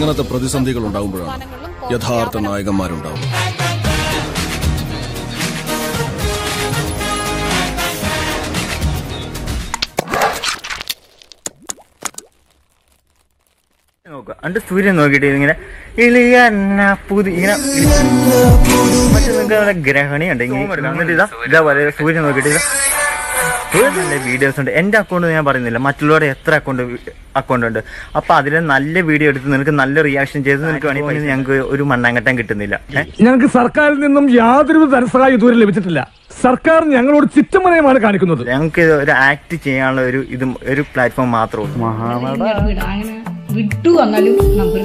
ഇങ്ങനത്തെ പ്രതിസന്ധികൾ ഉണ്ടാകുമ്പോഴാണ് യഥാർത്ഥ നായകന്മാരുണ്ടാവും. എന്നിട്ട് സൂര്യൻ നോക്കിയിട്ട് ഇങ്ങനെ ഇളിയ ഇങ്ങനെ മറ്റേ നിങ്ങൾക്ക് നല്ല ഗ്രഹണിയുണ്ട്. എന്നിട്ട് ഇതേപോലെ സൂര്യൻ നോക്കിയിട്ട് നല്ല വീഡിയോസ് ഉണ്ട്. എൻ്റെ അക്കൗണ്ട് ഞാൻ പറയുന്നില്ല, മറ്റുള്ളവരുടെ എത്ര അക്കൗണ്ട് ഉണ്ട്. അപ്പോൾ അതിൽ നല്ല വീഡിയോ എടുത്ത് നിനക്ക് നല്ല റിയാക്ഷൻ ചെയ്ത് നിനക്ക് വേണമെങ്കിൽ ഞങ്ങൾക്ക് ഒരു മണ്ണാങ്കട്ടം കിട്ടുന്നില്ല. ഞങ്ങൾക്ക് സർക്കാരിൽ നിന്നും യാതൊരു ധനസഹായം ഇതുവരെ ലഭിച്ചിട്ടില്ല. സർക്കാർ ഞങ്ങളോട് ചിറ്റമനയമാണ് കാണിക്കുന്നത്. ഞങ്ങൾക്ക് ഒരു ആക്ട് ചെയ്യാനുള്ള ഒരു ഇതും ഒരു പ്ലാറ്റ്ഫോം മാത്രമേ ഉള്ളൂ. വിട്ടു വന്നാലും നമുക്ക്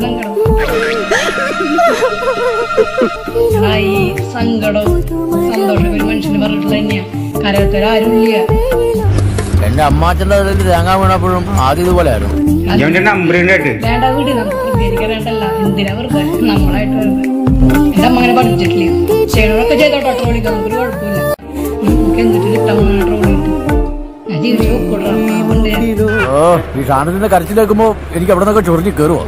സങ്കടം സന്തോഷം ഒരു മനുഷ്യന് പറഞ്ഞിട്ടുള്ള തന്നെയാ. കരകത്തരാരുമില്ല. എന്റെ അമ്മാച്ചന്റെ തേങ്ങാ വീണപ്പോഴും ആദ്യം ഇതുപോലെ ആയിരുന്നു. വേണ്ട വീട് നമുക്ക് പ്രതികരിക്കാനായിട്ടല്ല, എന്തിനാ വെറുതെ നമ്മളായിട്ട് വരുന്നത്. എന്റെ അമ്മ അങ്ങനെ പഠിച്ചിട്ടില്ല. ചേട്ടനൊക്കെ ചെയ്തോട്ടോ ട്രോളിക്ക്, നമുക്കൊരു കുഴപ്പമില്ല. നമുക്ക് എന്നിട്ട് കിട്ടാൻ ട്രോളിട്ട് ഞാൻ ജീവിച്ചു കൊടുക്കണം. ഈ സാധനത്തിന്റെ കരച്ചിൽ കേൾക്കുമ്പോ എനിക്ക് അവിടെ നിന്നൊക്കെ ചൊറിഞ്ഞ് കയറുമോ?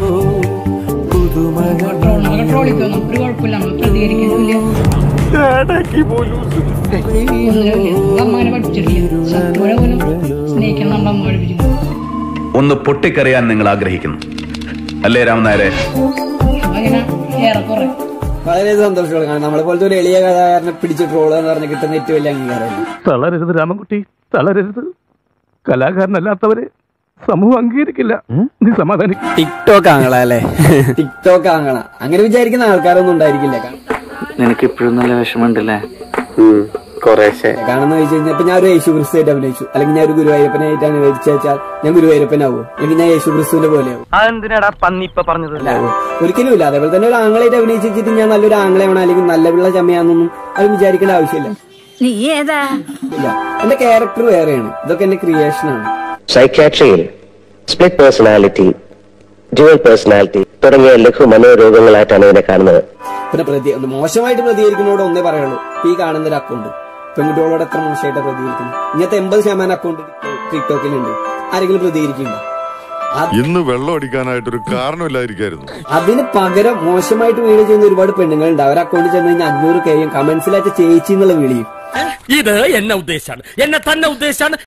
ഒന്ന് പൊട്ടിക്കറിയാൻ നിങ്ങൾ ആഗ്രഹിക്കുന്നു അല്ലേ രാമനായരെ? വളരെ സന്തോഷമുള്ള കാരണം നമ്മളെ പോലത്തെ ഒരു എളിയ കഥാകാരനെ പിടിച്ച് ട്രോള് എന്ന് പറഞ്ഞ് കിട്ടുന്ന ഏറ്റവും വലിയ അംഗീകാരം. തളരരുത് രാമൻകുട്ടി, തളരരുത്. കലാകാരനല്ലാത്തവരെ സമൂഹം അംഗീകരിക്കില്ല. നീ സമാധാനിക്കും. ടിക്ടോക്ക് ആംഗള അല്ലേ? ടിക്ടോക്ക് ആംഗള അങ്ങനെ വിചാരിക്കുന്ന ആൾക്കാരൊന്നും ഉണ്ടായിരിക്കില്ല. നിനക്ക് ഇപ്പോഴും നല്ല വിഷമമുണ്ടല്ലേ? കാരണം ചോദിച്ചു കഴിഞ്ഞാൽ ഇപ്പൊ ഞാൻ ഒരു യേശു ക്രിസ്തു ആയിട്ട് അഭിനയിച്ചു, അല്ലെങ്കിൽ ഞാൻ ഒരു ഗുരുവായൂരപ്പനായിട്ട് അനുവദിച്ചു വെച്ചാൽ ഞാൻ ഗുരുവായൂരപ്പനാവോ? അല്ലെങ്കിൽ ഞാൻ യേശു ക്രിസ്തുവിന്റെ പോലെയാവും? അതെന്തിനാടാ പന്നിപ്പ പറഞ്ഞതല്ല, ഒരിക്കലും ഇല്ല. അതേപോലെ തന്നെ ഒരു ആംഗളായിട്ട് അഭിനയിച്ചിട്ട് ഞാൻ നല്ലൊരു ആംഗളയാണ് അല്ലെങ്കിൽ നല്ല പിള്ള ചമയാണെന്നൊന്നും അത് വിചാരിക്കേണ്ട ആവശ്യമില്ല. നീ ഏതാ? ഇല്ല, എന്റെ ക്യാരക്ടർ വേറെയാണ്. ഇതൊക്കെ എന്റെ ക്രിയേഷനാണ്. സൈക്യാട്രിയിൽ സ്പ്ലിറ്റ് പേഴ്സണാലിറ്റി, ഡ്യുവൽ പേഴ്സണാലിറ്റി തുടങ്ങിയ ലഘു മനോരോഗങ്ങളായിട്ടാണ് ഇതിനെ കാണുന്നത്. പിന്നെ മോശമായിട്ട് പ്രതികരിക്കുന്നതോട് ഒന്നേ പറയുള്ളൂ, ഈ കാണുന്ന ഒരു അക്കൗണ്ട് പെൺകുട്ടികളോട് എത്ര മോശമായിട്ട് പ്രതികരിക്കുന്നു. ഇങ്ങനത്തെ 80% അക്കൗണ്ട് ടിക്ടോക്കിലുണ്ട്. ആരെങ്കിലും പ്രതികരിക്കുന്നുണ്ടോ? ഇന്ന് വെള്ളം അടിക്കാനായിട്ടൊരു കാരണമില്ലായിരിക്കായിരുന്നു. അതിന് പകരം മോശമായിട്ട് വീഡിയോ ചെയ്യുന്ന ഒരുപാട് പെണ്ണുങ്ങളുണ്ട്. അവർ അക്കൗണ്ടിൽ ചെന്ന് കഴിഞ്ഞാൽ 500 കമന്റ്സിലായിട്ട് ചേച്ചി എന്നുള്ള വിളിയും. ഇത് എന്നെ ഉദ്ദേശാണ്, എന്നെ തന്നെ ഉദ്ദേശാണ്.